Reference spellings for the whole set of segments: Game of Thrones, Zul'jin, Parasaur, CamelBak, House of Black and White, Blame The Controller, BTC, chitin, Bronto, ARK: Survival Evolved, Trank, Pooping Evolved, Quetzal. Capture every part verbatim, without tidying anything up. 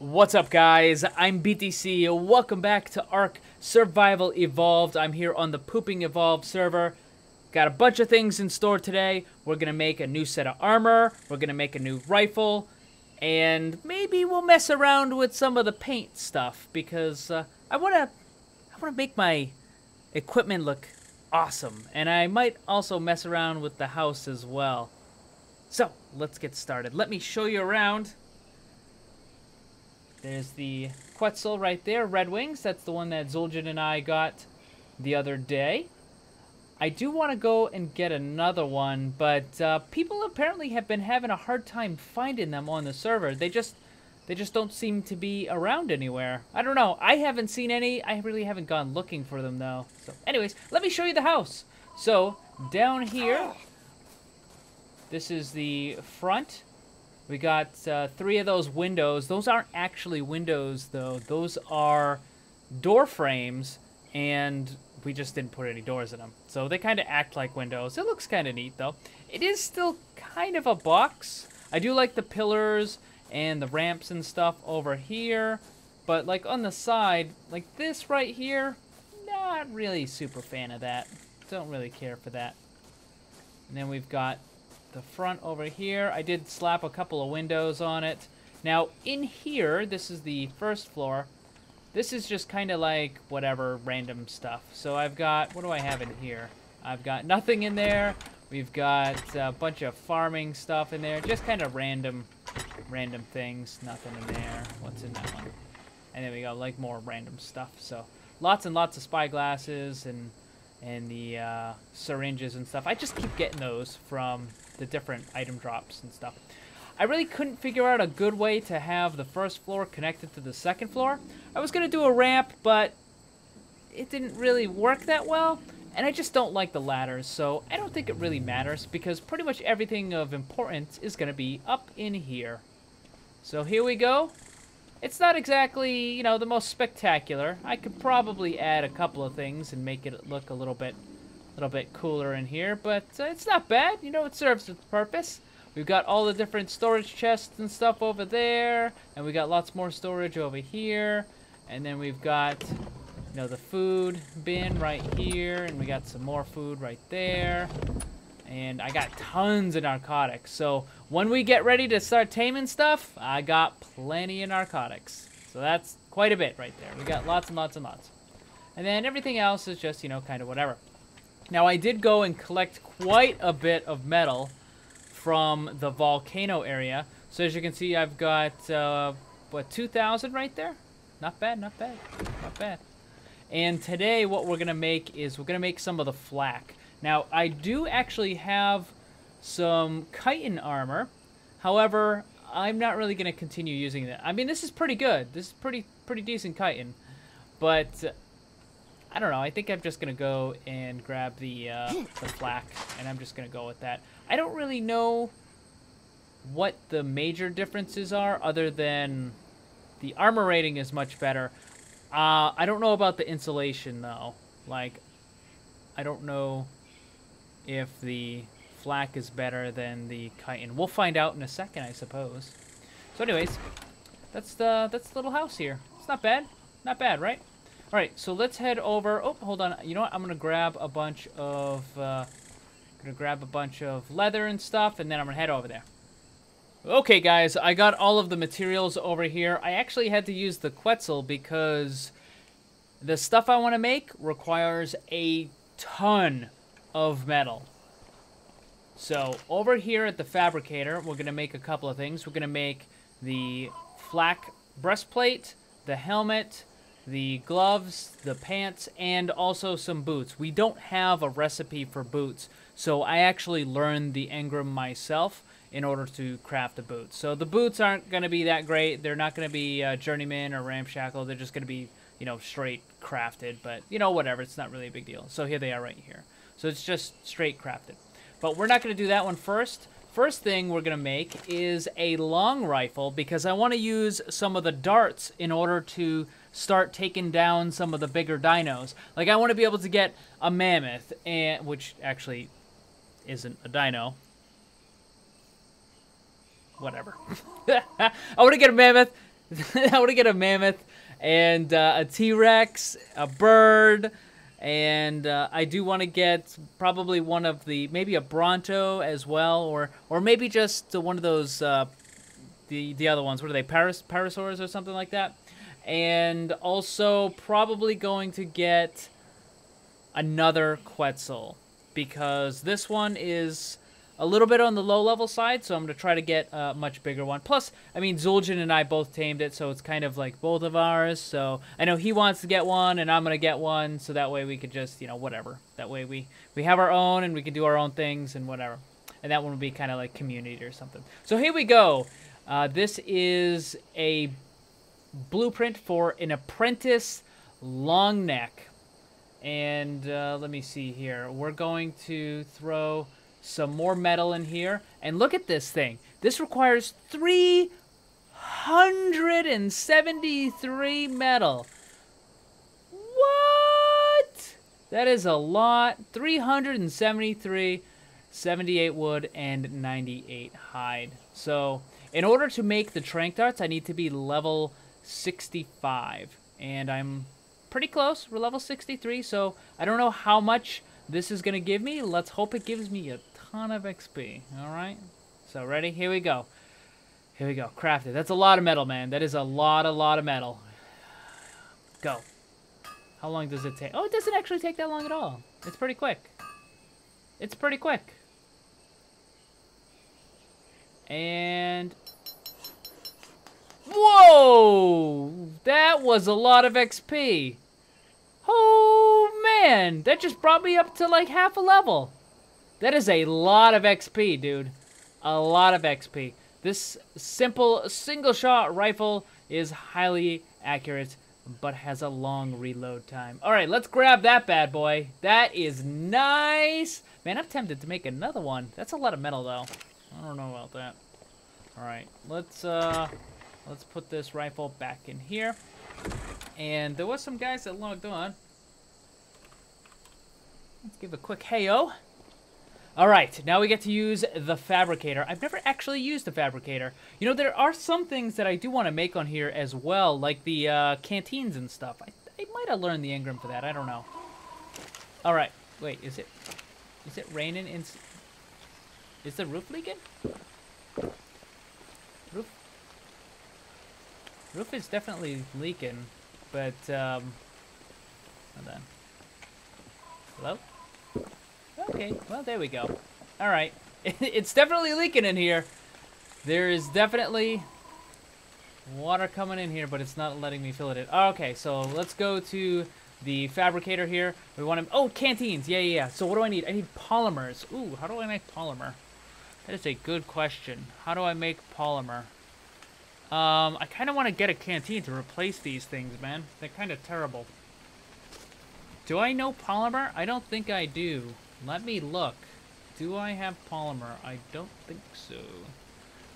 What's up, guys? I'm B T C. Welcome back to ARK: Survival Evolved. I'm here on the Pooping Evolved server. Got a bunch of things in store today. We're gonna make a new set of armor. We're gonna make a new rifle, and maybe we'll mess around with some of the paint stuff because uh, I wanna, I wanna make my equipment look awesome, and I might also mess around with the house as well. So let's get started. Let me show you around. There's the Quetzal right there, Red Wings. That's the one that Zul'jin and I got the other day. I do want to go and get another one, but uh, people apparently have been having a hard time finding them on the server. They just they just don't seem to be around anywhere. I don't know. I haven't seen any. I really haven't gone looking for them, though. So, anyways, let me show you the house. So, down here, this is the front. We got uh, three of those windows. Those aren't actually windows, though. Those are door frames, and we just didn't put any doors in them. So they kind of act like windows. It looks kind of neat, though. It is still kind of a box. I do like the pillars and the ramps and stuff over here. But, like, on the side, like this right here, not really super fan of that. Don't really care for that. And then we've got the front over here. I did slap a couple of windows on it. Now, in here, this is the first floor. This is just kind of like whatever random stuff. So I've got, what do I have in here? I've got nothing in there. We've got a bunch of farming stuff in there. Just kind of random, random things. Nothing in there. What's in that one? And then we got like more random stuff. So lots and lots of spy glasses and and the uh, syringes and stuff. I just keep getting those from the different item drops and stuff. I really couldn't figure out a good way to have the first floor connected to the second floor. I was going to do a ramp, but it didn't really work that well, and I just don't like the ladders, so I don't think it really matters because pretty much everything of importance is going to be up in here. So here we go. It's not exactly, you know, the most spectacular. I could probably add a couple of things and make it look a little bit, little bit cooler in here, but uh, it's not bad. You know, it serves its purpose. We've got all the different storage chests and stuff over there, and we got lots more storage over here, and then we've got, you know, the food bin right here, and we got some more food right there. And I got tons of narcotics. So when we get ready to start taming stuff, I got plenty of narcotics. So that's quite a bit right there. We got lots and lots and lots. And then everything else is just, you know, kind of whatever. Now I did go and collect quite a bit of metal from the volcano area. So as you can see, I've got, uh, what, two thousand right there? Not bad, not bad, not bad. And today what we're going to make is we're going to make some of the flak. Now, I do actually have some chitin armor. However, I'm not really going to continue using that. I mean, this is pretty good. This is pretty pretty decent chitin. But, uh, I don't know. I think I'm just going to go and grab the, uh, the flak, and I'm just going to go with that. I don't really know what the major differences are other than the armor rating is much better. Uh, I don't know about the insulation, though. Like, I don't know if the flak is better than the chitin. We'll find out in a second, I suppose. So anyways, that's the that's the little house here. It's not bad. Not bad, right? All right, so let's head over. Oh, hold on. You know what? I'm going to grab a bunch of uh going to grab a bunch of leather and stuff, and then I'm going to head over there. Okay, guys, I got all of the materials over here. I actually had to use the Quetzal because the stuff I want to make requires a ton of metal. So over here at the fabricator, we're gonna make a couple of things. We're gonna make the flak breastplate, the helmet, the gloves, the pants, and also some boots. We don't have a recipe for boots, so I actually learned the engram myself in order to craft the boots. So the boots aren't gonna be that great. They're not gonna be uh, journeyman or ramshackle. They're just gonna be, you know, straight crafted, but, you know, whatever. It's not really a big deal. So here they are right here. So it's just straight crafted. But we're not going to do that one first. First thing we're going to make is a long rifle because I want to use some of the darts in order to start taking down some of the bigger dinos. Like, I want to be able to get a mammoth, and which actually isn't a dino. Whatever. I want to get a mammoth I want to get a mammoth and uh, a T-Rex, a bird, and uh, I do want to get probably one of the, maybe a Bronto as well, or or maybe just one of those, uh, the the other ones. What are they, Paras Parasaurs or something like that? And also probably going to get another Quetzal, because this one is a little bit on the low-level side, so I'm going to try to get a much bigger one. Plus, I mean, Zul'jin and I both tamed it, so it's kind of like both of ours. So I know he wants to get one, and I'm going to get one, so that way we could just, you know, whatever. That way we, we have our own, and we can do our own things and whatever. And that one will be kind of like community or something. So here we go. Uh, this is a blueprint for an apprentice long neck. And uh, let me see here. We're going to throw some more metal in here, and look at this thing. This requires three hundred seventy-three metal. What? That is a lot. three hundred seventy-three, seventy-eight wood, and ninety-eight hide. So in order to make the Trank Darts, I need to be level sixty-five, and I'm pretty close. We're level sixty-three, so I don't know how much this is going to give me. Let's hope it gives me a ton of X P. All right. So ready? Here we go. Here we go. Crafted. That's a lot of metal, man. That is a lot, a lot of metal. Go. How long does it take? Oh, it doesn't actually take that long at all. It's pretty quick. It's pretty quick. And whoa! That was a lot of X P. Oh, man. That just brought me up to like half a level. That is a lot of X P, dude. A lot of X P. This simple single-shot rifle is highly accurate, but has a long reload time. All right, let's grab that bad boy. That is nice. Man, I'm tempted to make another one. That's a lot of metal, though. I don't know about that. All right, let's, uh, let's put this rifle back in here. And there was some guys that logged on. Let's give a quick hey-o. All right, now we get to use the fabricator. I've never actually used the fabricator. You know, there are some things that I do want to make on here as well, like the uh, canteens and stuff. I, I might have learned the Ingram for that. I don't know. All right, wait, is it is it raining? In, is the roof leaking? Roof? Roof is definitely leaking, but, um, hold on. Hello? Okay, well, there we go. All right. It's definitely leaking in here. There is definitely water coming in here, but it's not letting me fill it in. Okay, so let's go to the fabricator here. We want to, oh, canteens. Yeah, yeah, yeah. So what do I need? I need polymers. Ooh, how do I make polymer? That is a good question. How do I make polymer? Um, I kind of want to get a canteen to replace these things, man. They're kind of terrible. Do I know polymer? I don't think I do. Let me look. Do I have polymer? I don't think so.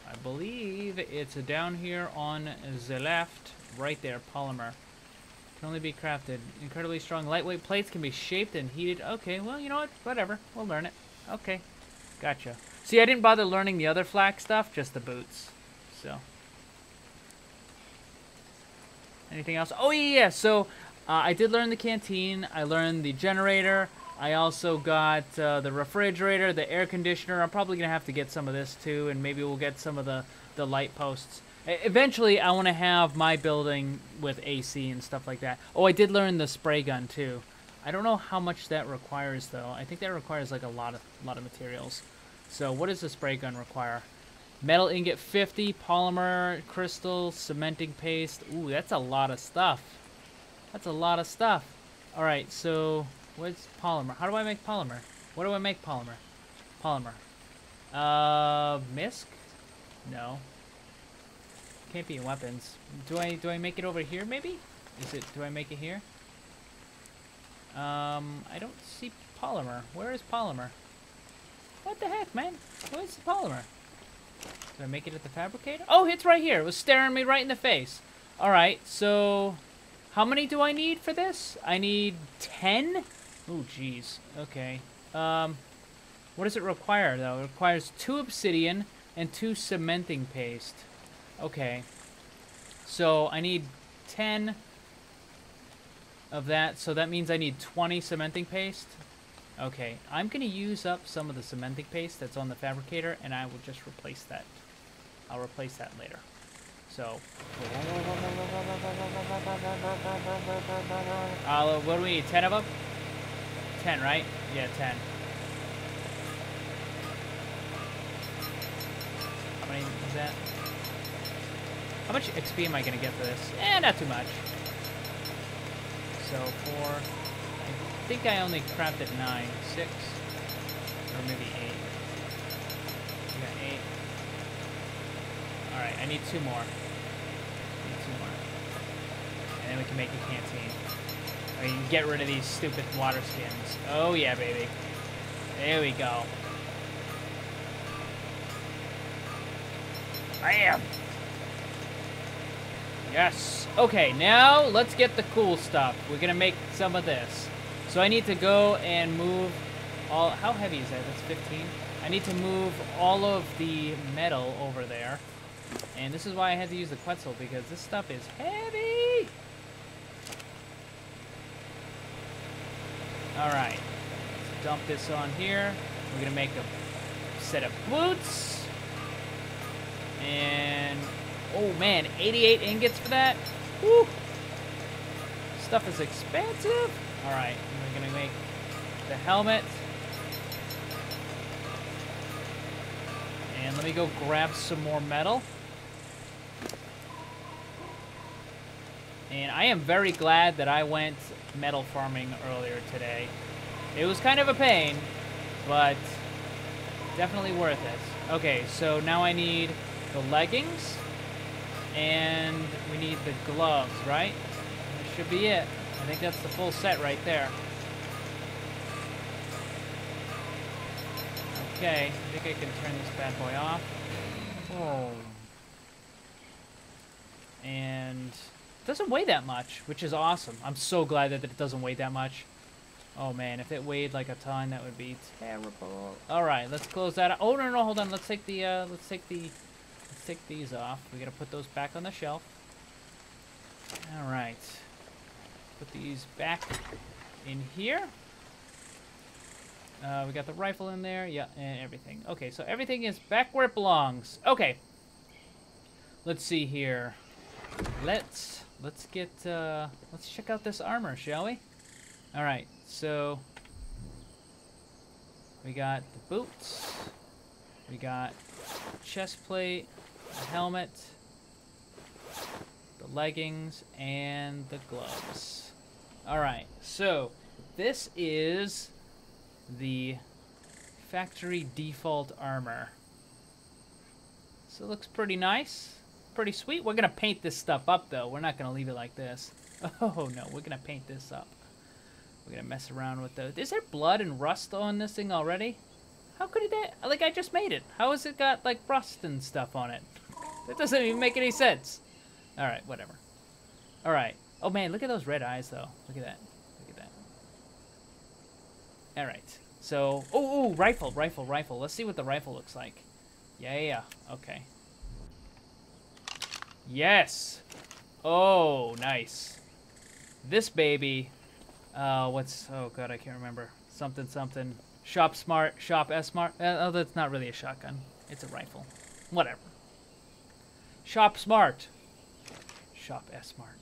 I believe it's down here on the left. Right there, polymer. Can only be crafted. Incredibly strong lightweight plates can be shaped and heated. Okay, well, you know what? Whatever. We'll learn it. Okay. Gotcha. See, I didn't bother learning the other flax stuff, just the boots. So anything else? Oh, yeah, yeah. So, uh, I did learn the canteen. I learned the generator. I also got uh, the refrigerator, the air conditioner. I'm probably going to have to get some of this, too, and maybe we'll get some of the, the light posts. Eventually, I want to have my building with A C and stuff like that. Oh, I did learn the spray gun, too. I don't know how much that requires, though. I think that requires, like, a lot of, lot of materials. So what does the spray gun require? Metal ingot fifty, polymer, crystal, cementing paste. Ooh, that's a lot of stuff. That's a lot of stuff. All right, so what's polymer? How do I make polymer? What do I make polymer? Polymer. Uh, misc? No. Can't be in weapons. Do I do I make it over here maybe? Is it? Do I make it here? Um, I don't see polymer. Where is polymer? What the heck, man? Where's the polymer? Did I make it at the fabricator? Oh, it's right here. It was staring me right in the face. All right, so how many do I need for this? I need ten? Oh, jeez. Okay. Um, what does it require, though? It requires two obsidian and two cementing paste. Okay. So I need ten of that. So that means I need twenty cementing paste. Okay, I'm going to use up some of the cementing paste that's on the fabricator, and I will just replace that. I'll replace that later. So, I'll, what do we need, ten of them? ten, right? Yeah, ten. How many is that? How much X P am I going to get for this? Eh, not too much. So, four. I think I only crapped at nine. six. Or maybe eight. We got eight. Alright, I need two more. I need two more. And then we can make a canteen. I mean, get rid of these stupid water skins. Oh yeah, baby. There we go. Bam! Yes! Okay, now let's get the cool stuff. We're gonna make some of this. So I need to go and move all... How heavy is that? That's fifteen. I need to move all of the metal over there. And this is why I had to use the Quetzal, because this stuff is heavy! Alright. Let's dump this on here. We're going to make a set of boots. And... oh man, eighty-eight ingots for that? Woo! Stuff is expensive! Alright, we're going to make the helmet. And let me go grab some more metal. And I am very glad that I went metal farming earlier today. It was kind of a pain, but definitely worth it. Okay, so now I need the leggings, and we need the gloves, right? That should be it. I think that's the full set right there. Okay, I think I can turn this bad boy off. Whoa. And... it doesn't weigh that much, which is awesome. I'm so glad that it doesn't weigh that much. Oh man, if it weighed like a ton, that would be terrible. All right, let's close that. Oh no, no, hold on. Let's take the, uh, let's take the, let's take these off. We gotta put those back on the shelf. All right, put these back in here. Uh, we got the rifle in there, yeah, and everything. Okay, so everything is back where it belongs. Okay, let's see here. Let's. Let's get, uh, let's check out this armor, shall we? Alright, so, we got the boots, we got chest plate, the helmet, the leggings, and the gloves. Alright, so, this is the factory default armor. So it looks pretty nice. Pretty sweet. We're gonna paint this stuff up though. We're not gonna leave it like this. Oh no, we're gonna paint this up. We're gonna mess around with those. Is there blood and rust on this thing already? How could it that? Like, I just made it. How has it got like rust and stuff on it? That doesn't even make any sense. All right, whatever. All right. Oh man, look at those red eyes though. Look at that. Look at that. All right. So, oh, oh, rifle, rifle, rifle. Let's see what the rifle looks like. Yeah, yeah. Okay. Yes! Oh, nice. This baby, uh, what's, oh god, I can't remember. Something, something. Shop Smart, Shop S-Smart. Uh, oh, that's not really a shotgun. It's a rifle. Whatever. Shop Smart. Shop S-Smart.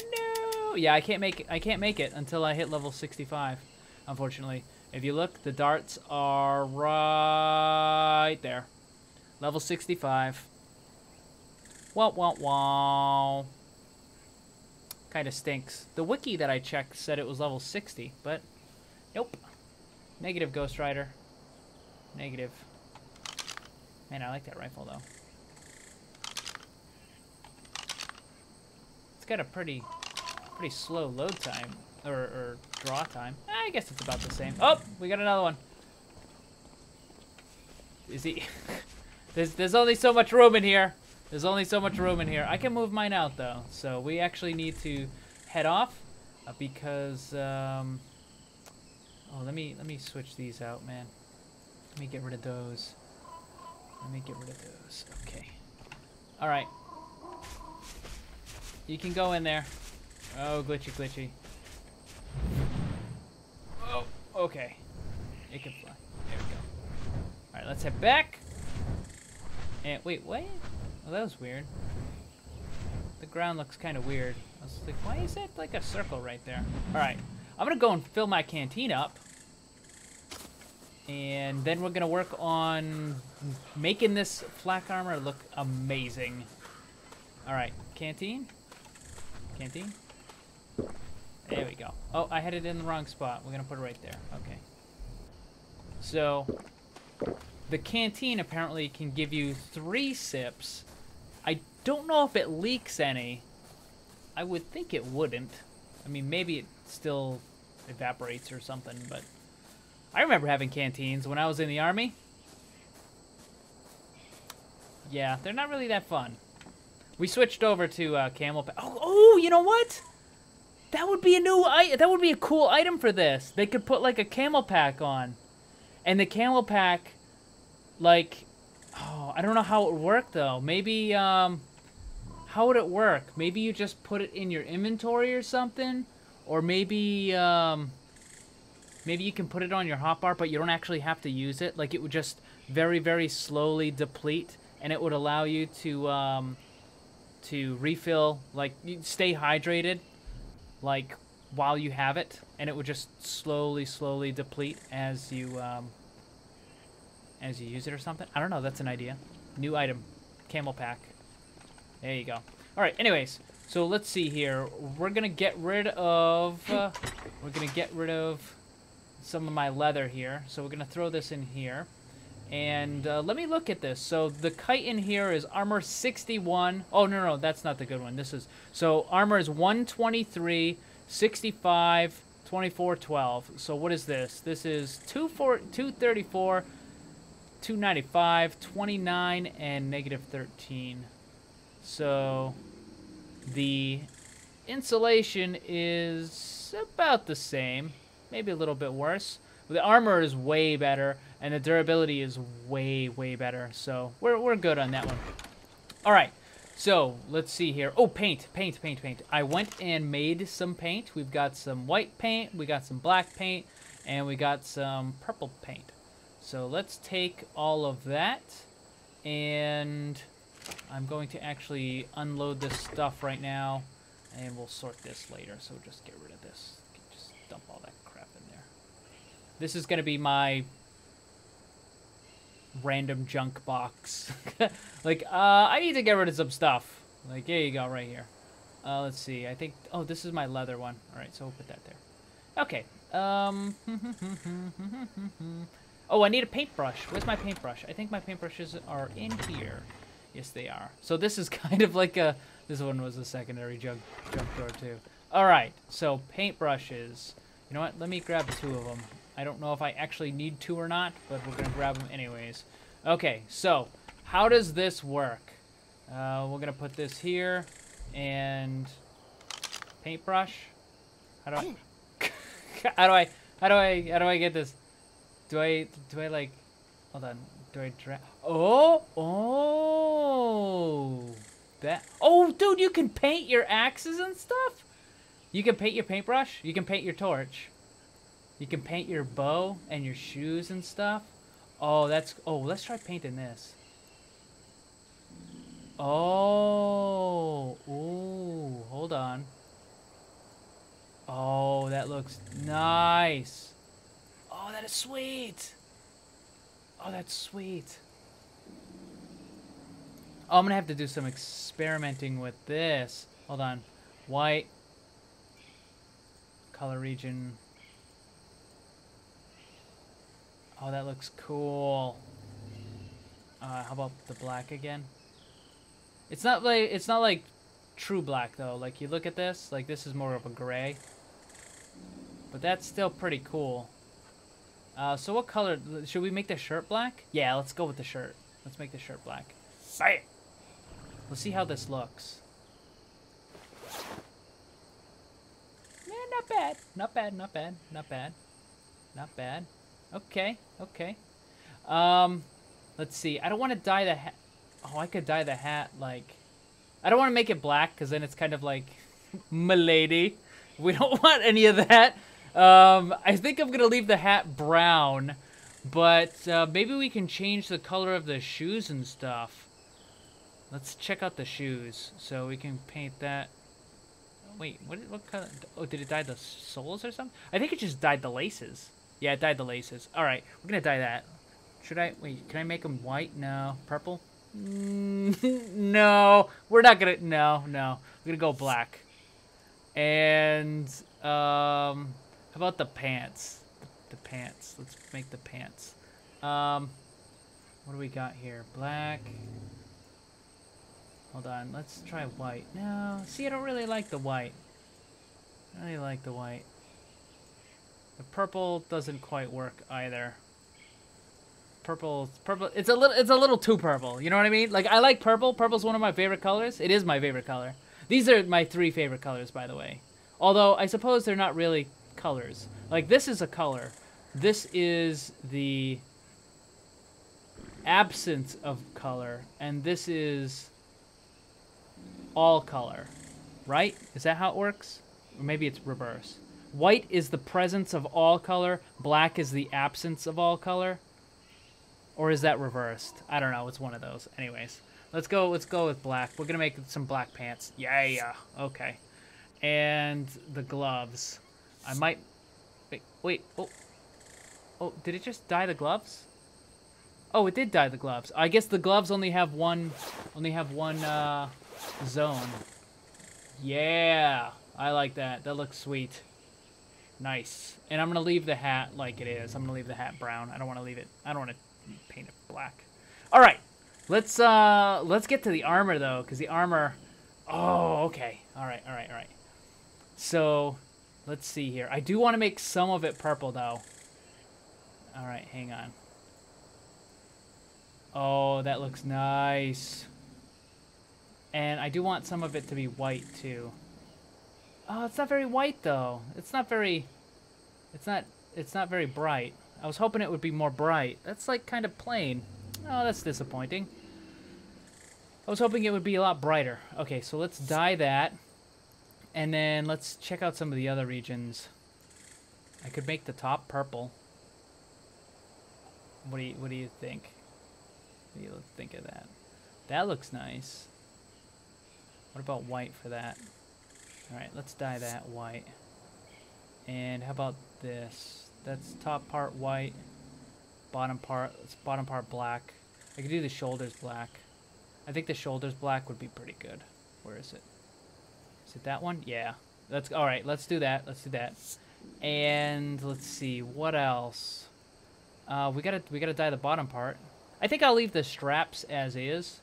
No! Yeah, I can't make it, I can't make it until I hit level sixty-five, unfortunately. If you look, the darts are right there. Level sixty-five. Wow, wow, wow. Kind of stinks. The wiki that I checked said it was level sixty, but nope. Negative, Ghost Rider. Negative. Man, I like that rifle, though. It's got a pretty pretty slow load time, or, or draw time. I guess it's about the same. Oh, we got another one. Is he... There's, there's only so much room in here. There's only so much room in here. I can move mine out, though. So we actually need to head off because... Um, oh, let me let me switch these out, man. Let me get rid of those. Let me get rid of those. Okay. All right. You can go in there. Oh, glitchy, glitchy. Oh, okay. It can fly. There we go. All right, let's head back. And wait, what? Oh, that was weird. The ground looks kind of weird. I was like, why is it like a circle right there? All right, I'm gonna go and fill my canteen up. And then we're gonna work on making this flak armor look amazing. All right, canteen, canteen. There we go. Oh, I had it in the wrong spot. We're gonna put it right there. Okay. So, the canteen apparently can give you three sips. I don't know if it leaks any. I would think it wouldn't. I mean, maybe it still evaporates or something, but. I remember having canteens when I was in the army. Yeah, they're not really that fun. We switched over to uh, CamelBak. Oh, oh, you know what? That would be a new I that would be a cool item for this. They could put like a CamelBak on, and the CamelBak, like, oh, I don't know how it would work though. Maybe um, how would it work? Maybe you just put it in your inventory or something, or maybe um. Maybe you can put it on your hotbar, but you don't actually have to use it. Like, it would just very, very slowly deplete, and it would allow you to um, to refill, like, you'd stay hydrated, like, while you have it. And it would just slowly, slowly deplete as you um, as you use it or something. I don't know. That's an idea. New item. CamelBak. There you go. All right. Anyways, so let's see here. We're going to get rid of... Uh, we're going to get rid of... some of my leather here, so we're gonna throw this in here, and uh, let me look at this. So the kite in here is armor sixty-one. Oh no, no, that's not the good one. This is so armor is one twenty-three, sixty-five, twenty-four, twelve. So what is this? This is two thirty-four, two ninety-five, twenty-nine, and negative thirteen. So the insulation is about the same. Maybe a little bit worse. The armor is way better, and the durability is way, way better. So we're, we're good on that one. All right. So let's see here. Oh, paint, paint, paint, paint. I went and made some paint. We've got some white paint. We got some black paint. And we got some purple paint. So let's take all of that. And I'm going to actually unload this stuff right now. And we'll sort this later. So just get rid of this. Just dump all that. This is going to be my random junk box. Like, uh, I need to get rid of some stuff. Like, here you go, right here. Uh, let's see. I think... Oh, this is my leather one. All right, so we'll put that there. Okay. Um, oh, I need a paintbrush. Where's my paintbrush? I think my paintbrushes are in here. Yes, they are. So this is kind of like a... This one was a secondary junk, junk drawer, too. All right, so paintbrushes. You know what? Let me grab two of them. I don't know if I actually need to or not, but we're going to grab them anyways. Okay, so how does this work? Uh, we're going to put this here and paintbrush. How do I, how do I, how do I, how do I get this? Do I, do I like, hold on, do I drag? Oh, oh, that, oh, dude, you can paint your axes and stuff. You can paint your paintbrush. You can paint your torch. You can paint your bow and your shoes and stuff. Oh, that's... Oh, let's try painting this. Oh. Ooh. Hold on. Oh, that looks nice. Oh, that is sweet. Oh, that's sweet. Oh, I'm going to have to do some experimenting with this. Hold on. White. Color region... Oh, that looks cool. Uh, how about the black again? It's not like it's not like true black though. Like you look at this, like this is more of a gray. But that's still pretty cool. Uh, so what color should we make the shirt black? Yeah, let's go with the shirt. Let's make the shirt black. Bam! Let's see how this looks. Yeah, not bad. Not bad. Not bad. Not bad. Not bad. Okay. Okay. Um, let's see. I don't want to dye the hat. Oh, I could dye the hat, like... I don't want to make it black, because then it's kind of like... Milady. We don't want any of that. Um, I think I'm going to leave the hat brown. But uh, maybe we can change the color of the shoes and stuff. Let's check out the shoes. So we can paint that. Wait, what, what kind of... Oh, did it dye the soles or something? I think it just dyed the laces. Yeah, it dyed the laces. Alright, we're going to dye that. Should I... Wait, can I make them white? No. Purple? Mm, no. We're not going to... No, no. We're going to go black. And... Um... How about the pants? The pants. Let's make the pants. Um... What do we got here? Black... Hold on, let's try white. No, see, I don't really like the white. I really like the white. The purple doesn't quite work either. Purple, purple. It's a little, it's a little too purple. You know what I mean? Like, I like purple. Purple's one of my favorite colors. It is my favorite color. These are my three favorite colors, by the way. Although I suppose they're not really colors. Like, this is a color. This is the absence of color, and this is all color, right? Is that how it works? Or maybe it's reverse. White is the presence of all color. Black is the absence of all color. Or is that reversed? I don't know. It's one of those. Anyways, let's go. Let's go with black. We're gonna make some black pants. Yeah, yeah. Okay. And the gloves. I might. Wait. Wait. Oh. Oh. Did it just dye the gloves? Oh, it did dye the gloves. I guess the gloves only have one. Only have one. Uh, Zone. Yeah, I like that. That looks sweet. Nice. And I'm gonna leave the hat like it is. I'm gonna leave the hat brown. I don't want to leave it. I don't want to paint it black. All right, let's uh, let's get to the armor though, because the armor. Oh, okay. All right, all right, all right. So, let's see here. I do want to make some of it purple though. All right, hang on. Oh, that looks nice. And I do want some of it to be white, too. Oh, it's not very white, though. It's not very... It's not It's not very bright. I was hoping it would be more bright. That's, like, kind of plain. Oh, that's disappointing. I was hoping it would be a lot brighter. Okay, so let's dye that. And then let's check out some of the other regions. I could make the top purple. What do you, what do you think? What do you think of that? That looks nice. What about white for that? Alright, let's dye that white. And how about this? That's top part white, bottom part, let's bottom part black. I could do the shoulders black. I think the shoulders black would be pretty good. Where is it? Is it that one? Yeah. Let's alright, let's do that. Let's do that. And let's see, what else? Uh we gotta we gotta dye the bottom part. I think I'll leave the straps as is.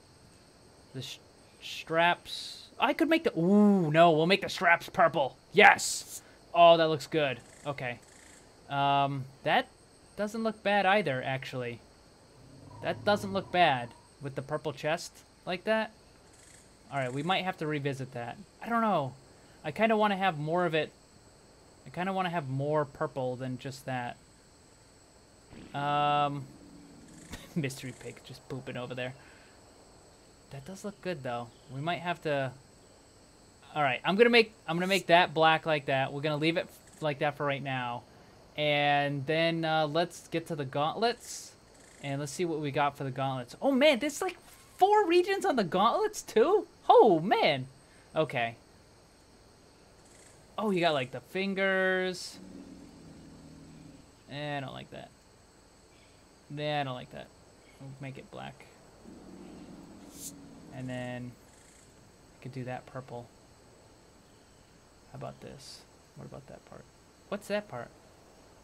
The sh straps. I could make the... Ooh, no. We'll make the straps purple. Yes! Oh, that looks good. Okay. Um, that doesn't look bad either, actually. That doesn't look bad with the purple chest like that. Alright, we might have to revisit that. I don't know. I kind of want to have more of it. I kind of want to have more purple than just that. Um, mystery pig just pooping over there. That does look good though. We might have to. All right, I'm gonna make I'm gonna make that black like that. We're gonna leave it like that for right now, and then uh, let's get to the gauntlets, and let's see what we got for the gauntlets. Oh man, there's like four regions on the gauntlets too. Oh man. Okay. Oh, you got like the fingers. Eh, I don't like that. Nah, I don't like that. We'll make it black. And then I could do that purple. How about this? What about that part? What's that part?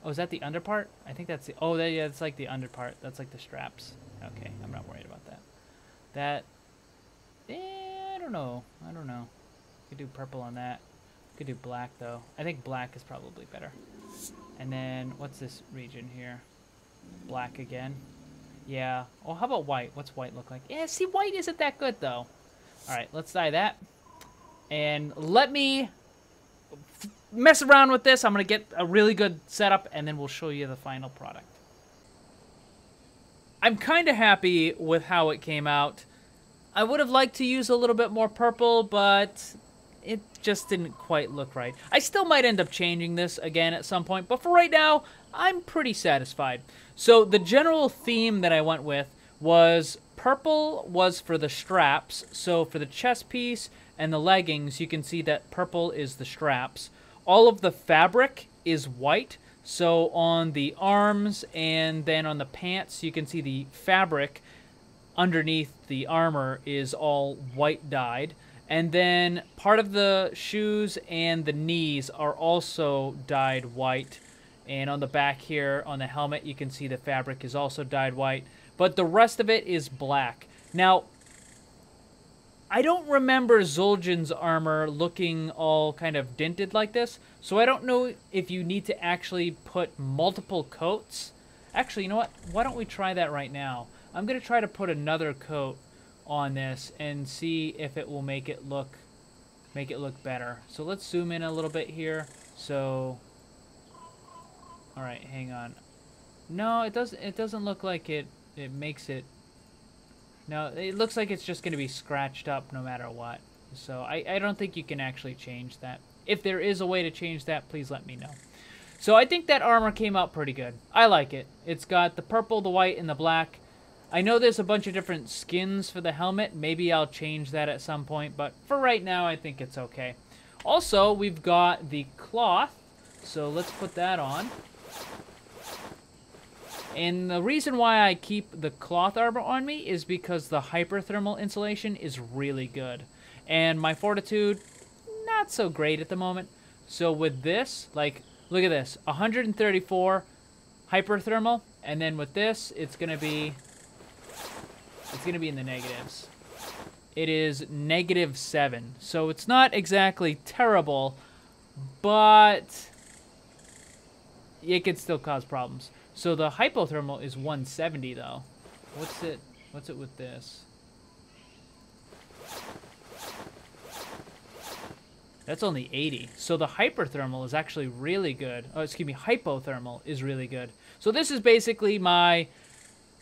Oh, is that the under part? I think that's the... Oh, that, yeah, that's like the under part. That's like the straps. Okay, I'm not worried about that. That... Eh, I don't know. I don't know. Could do purple on that. Could do black, though. I think black is probably better. And then, what's this region here? Black again. Yeah. Oh, how about white? What's white look like? Yeah, see, white isn't that good, though. All right, let's dye that. And let me f mess around with this. I'm going to get a really good setup, and then we'll show you the final product. I'm kind of happy with how it came out. I would have liked to use a little bit more purple, but it just didn't quite look right. I still might end up changing this again at some point, but for right now, I'm pretty satisfied. So the general theme that I went with was purple was for the straps. So for the chest piece and the leggings, you can see that purple is the straps. All of the fabric is white. So on the arms and then on the pants, you can see the fabric underneath the armor is all white dyed. And then part of the shoes and the knees are also dyed white. And on the back here on the helmet, you can see the fabric is also dyed white. But the rest of it is black. Now, I don't remember Zul'jin's armor looking all kind of dented like this. So I don't know if you need to actually put multiple coats. Actually, you know what? Why don't we try that right now? I'm going to try to put another coat on this and see if it will make it look make it look better. So let's zoom in a little bit here. So all right, hang on. No, it doesn't it doesn't look like it it makes it. No, it looks like it's just going to be scratched up no matter what. So I, I don't think you can actually change that. If there is a way to change that, please let me know. So I think that armor came out pretty good. I like it. It's got the purple, the white, and the black. I know there's a bunch of different skins for the helmet. Maybe I'll change that at some point, but for right now, I think it's okay. Also, we've got the cloth, so let's put that on. And the reason why I keep the cloth armor on me is because the hyperthermal insulation is really good. And my fortitude, not so great at the moment. So with this, like, look at this, one hundred thirty-four hyperthermal, and then with this, it's gonna be... It's going to be in the negatives. It is negative seven. So it's not exactly terrible, but it can still cause problems. So the hypothermal is one seventy, though. What's it, what's it with this? That's only eighty. So the hyperthermal is actually really good. Oh, excuse me, hypothermal is really good. So this is basically my...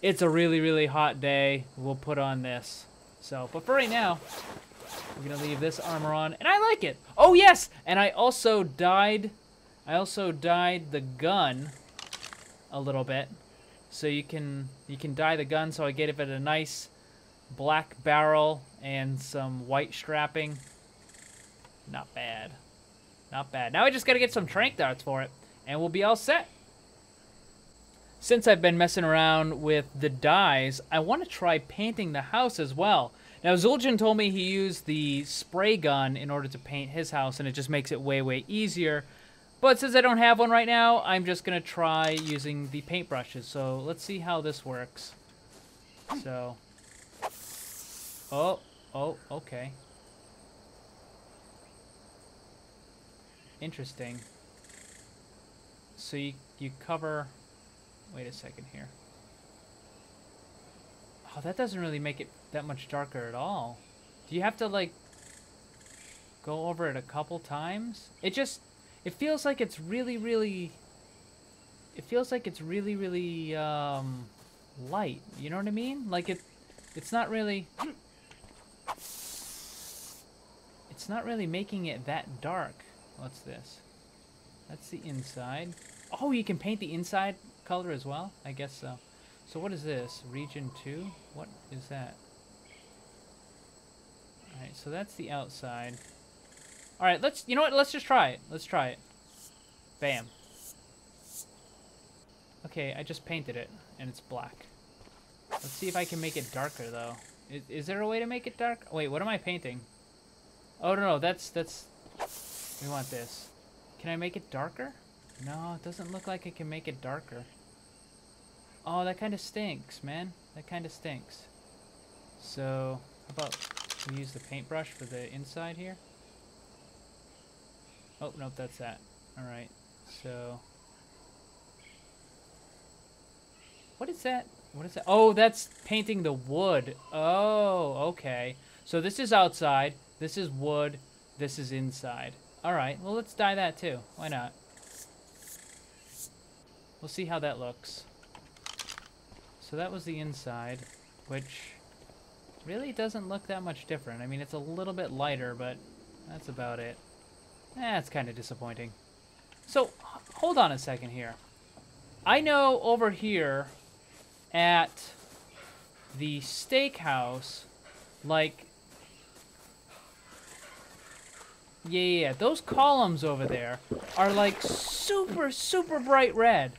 It's a really, really hot day. We'll put on this. So, but for right now, we're going to leave this armor on. And I like it. Oh, yes! And I also dyed, I also dyed the gun a little bit. So you can, you can dye the gun. So I gave it a nice black barrel and some white strapping. Not bad. Not bad. Now I just got to get some tranq darts for it. And we'll be all set. Since I've been messing around with the dyes, I want to try painting the house as well. Now, Zul'jin told me he used the spray gun in order to paint his house, and it just makes it way, way easier. But since I don't have one right now, I'm just going to try using the paintbrushes. So let's see how this works. So, oh, oh, okay. Interesting. So you, you cover... Wait a second here. Oh, that doesn't really make it that much darker at all. Do you have to, like, go over it a couple times? It just, it feels like it's really, really, it feels like it's really, really, um, light. You know what I mean? Like, it, it's not really, it's not really making it that dark. What's this? That's the inside. Oh, you can paint the inside color as well? I guess so. So what is this? Region two? What is that? Alright, so that's the outside. Alright, let's, you know what? Let's just try it. Let's try it. Bam. Okay, I just painted it, and it's black. Let's see if I can make it darker, though. Is, is there a way to make it dark? Wait, what am I painting? Oh, no, no, that's, that's... We want this. Can I make it darker? No, it doesn't look like I can make it darker. Oh, that kind of stinks, man. That kind of stinks. So, how about we use the paintbrush for the inside here? Oh, nope, that's that. Alright, so... What is that? What is that? Oh, that's painting the wood. Oh, okay. So this is outside, this is wood, this is inside. Alright, well, let's dye that too. Why not? We'll see how that looks. So that was the inside, which really doesn't look that much different. I mean, it's a little bit lighter, but that's about it. That's eh, kind of disappointing. So, hold on a second here. I know over here at the steakhouse, like... Yeah, yeah, yeah, those columns over there are like super, super bright red.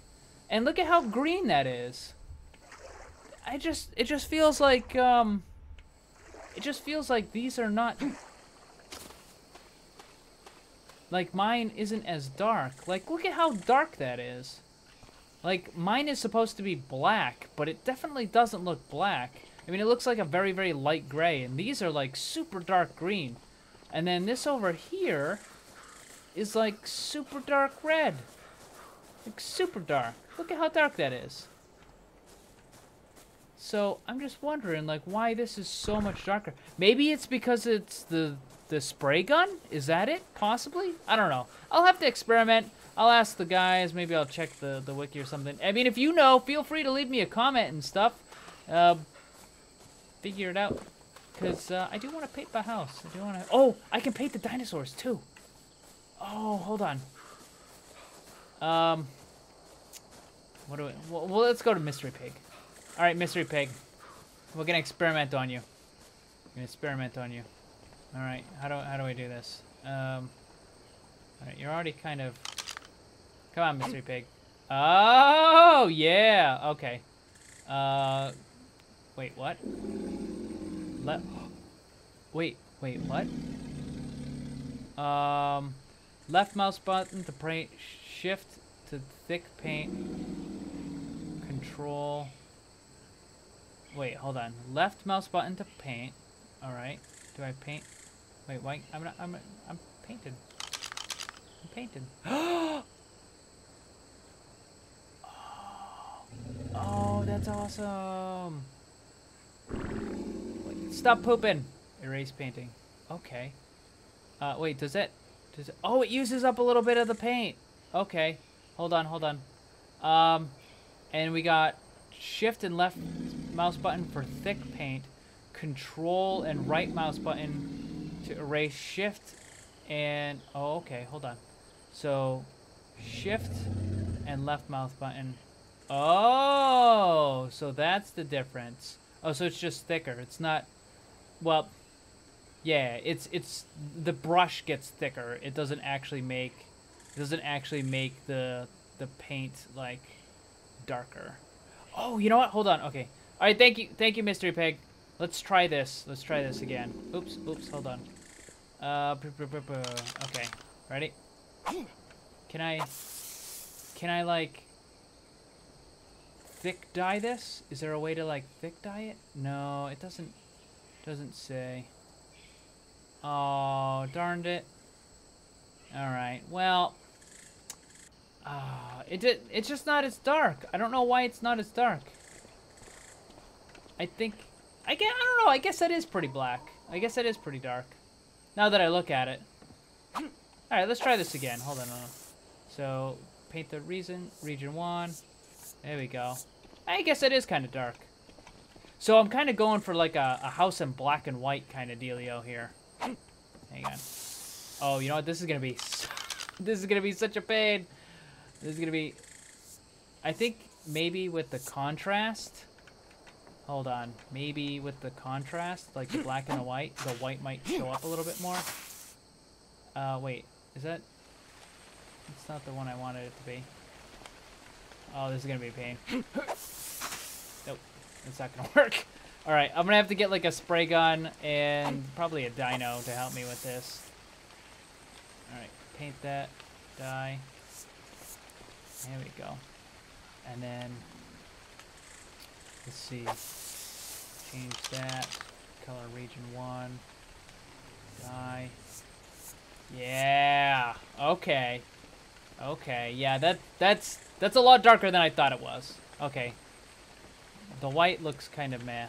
And look at how green that is. I just, it just feels like, um, it just feels like these are not, like mine isn't as dark. Like, look at how dark that is. Like, mine is supposed to be black, but it definitely doesn't look black. I mean, it looks like a very, very light gray, and these are like super dark green. And then this over here is like super dark red. Like super dark. Look at how dark that is. So I'm just wondering like why this is so much darker. Maybe it's because it's the the spray gun? Is that it? Possibly? I don't know. I'll have to experiment. I'll ask the guys. Maybe I'll check the, the wiki or something. I mean, if you know, feel free to leave me a comment and stuff. Uh, figure it out. Because uh, I do want to paint the house. I do want to... Oh, I can paint the dinosaurs, too. Oh, hold on. Um, what do we... Well, well, let's go to Mystery Pig. All right, Mystery Pig. We're going to experiment on you. We're going to experiment on you. All right, how do, how do I do this? Um, all right, you're already kind of... Come on, Mystery Pig. Oh, yeah. Okay. Uh, wait, what? Let, wait, wait, what? Um, left mouse button to paint, shift to thick paint, control. Wait, hold on. Left mouse button to paint. All right. Do I paint? Wait, why? I'm not. I'm. I'm painted. I'm painted. Oh, oh, that's awesome. Stop pooping. Erase painting. Okay. Uh, wait, does that... Does it, oh, it uses up a little bit of the paint. Okay. Hold on, hold on. Um, and we got shift and left mouse button for thick paint. Control and right mouse button to erase shift and... Oh, okay. Hold on. So, shift and left mouse button. Oh! So that's the difference. Oh, so it's just thicker. It's not... Well, yeah, it's it's the brush gets thicker. It doesn't actually make it doesn't actually make the the paint like darker. Oh, you know what? Hold on. Okay. All right. Thank you. Thank you, Mystery Pig. Let's try this. Let's try this again. Oops. Oops. Hold on. Uh. Okay. Ready? Can I? Can I like? Thick dye this? Is there a way to like thick dye it? No, it doesn't. Doesn't say. Oh, darned it. Alright, well. Uh, it did, it's just not as dark. I don't know why it's not as dark. I think... I, guess, I don't know, I guess that is pretty black. I guess that is pretty dark. Now that I look at it. Alright, let's try this again. Hold on, hold on. So, paint the reason, region one. There we go. I guess it is kind of dark. So I'm kind of going for like a, a house in black and white kind of dealio here. Hang on. Oh, you know what? This is going to be... This is going to be such a pain. This is going to be... I think maybe with the contrast... Hold on. Maybe with the contrast, like the black and the white, the white might show up a little bit more. Uh, wait. Is that... It's not the one I wanted it to be. Oh, this is going to be a pain. Nope. It's not going to work. All right. I'm going to have to get, like, a spray gun and probably a dino to help me with this. All right. Paint that. Dye. There we go. And then... Let's see. Change that. Color region one. Dye. Yeah. Okay. Okay. Yeah, that that's... That's a lot darker than I thought it was. Okay. The white looks kind of meh.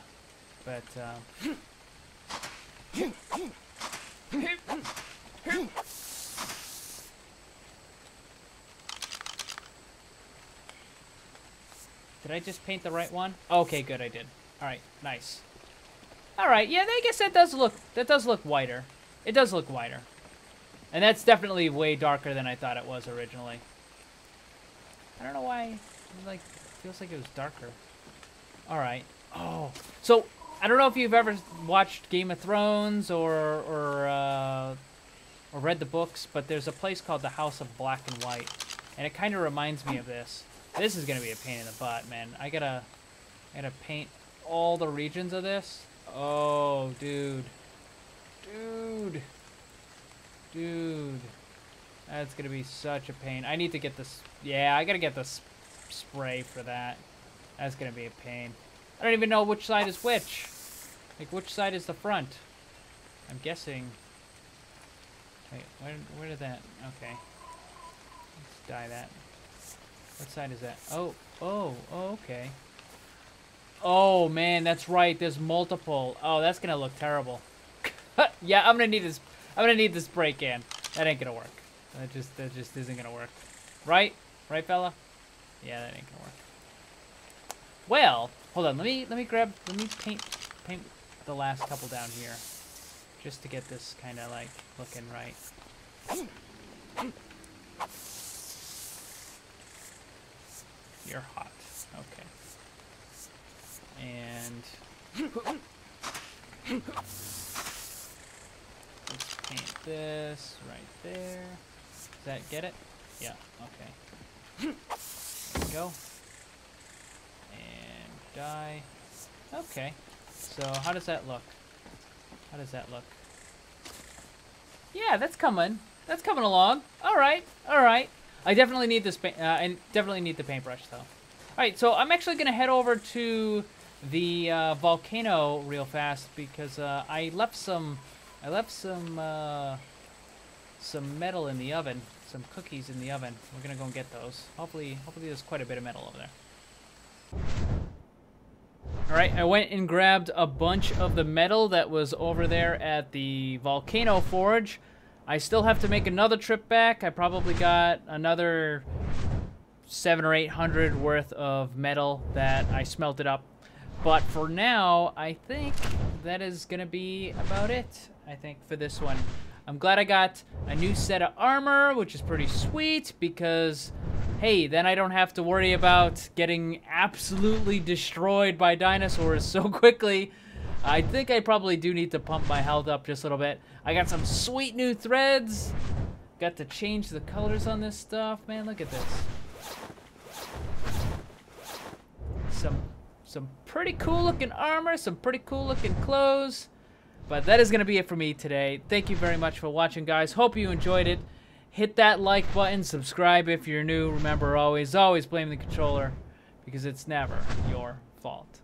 But, um... Did I just paint the right one? Okay, good, I did. Alright, nice. All right, yeah, I guess that does look that does look whiter. It does look whiter. And that's definitely way darker than I thought it was originally. I don't know why it like feels like it was darker. All right. Oh, so I don't know if you've ever watched Game of Thrones or or uh, or read the books, but there's a place called the House of Black and White, and it kind of reminds me of this. This is gonna be a pain in the butt, man. I gotta I gotta paint all the regions of this. Oh, dude, dude. Dude, that's gonna be such a pain. I need to get this. Yeah, I gotta get the sp spray for that. That's gonna be a pain. I don't even know which side is which. Like, which side is the front? I'm guessing. Wait, where, where did that? Okay. Let's dye that. What side is that? Oh, oh, oh, okay. Oh, man, that's right. There's multiple. Oh, that's gonna look terrible. Yeah, I'm gonna need this. I'm gonna need this spray can. That ain't gonna work. That just that just isn't gonna work. Right? Right, fella? Yeah, that ain't gonna work. Well, hold on, let me let me grab let me paint paint the last couple down here. Just to get this kinda like looking right. You're hot. Okay. And let's paint this right there. Does that get it? Yeah, okay. There we go. And dye. Okay. So how does that look? How does that look? Yeah, that's coming. That's coming along. Alright, alright. I definitely need this paint, uh, I definitely need the paintbrush though. Alright, so I'm actually gonna head over to the uh, volcano real fast because uh, I left some I left some uh, some metal in the oven, some cookies in the oven. We're gonna go and get those. Hopefully, hopefully there's quite a bit of metal over there. All right, I went and grabbed a bunch of the metal that was over there at the volcano forge. I still have to make another trip back. I probably got another seven or eight hundred worth of metal that I smelted up. But for now, I think that is gonna be about it. I think for this one, I'm glad I got a new set of armor, which is pretty sweet because, hey, then I don't have to worry about getting absolutely destroyed by dinosaurs so quickly. I think I probably do need to pump my health up just a little bit. I got some sweet new threads. Got to change the colors on this stuff, man. Look at this. Some. Some pretty cool looking armor, some pretty cool looking clothes. But that is going to be it for me today. Thank you very much for watching, guys. Hope you enjoyed it. Hit that like button, subscribe if you're new. Remember, always, always blame the controller because it's never your fault.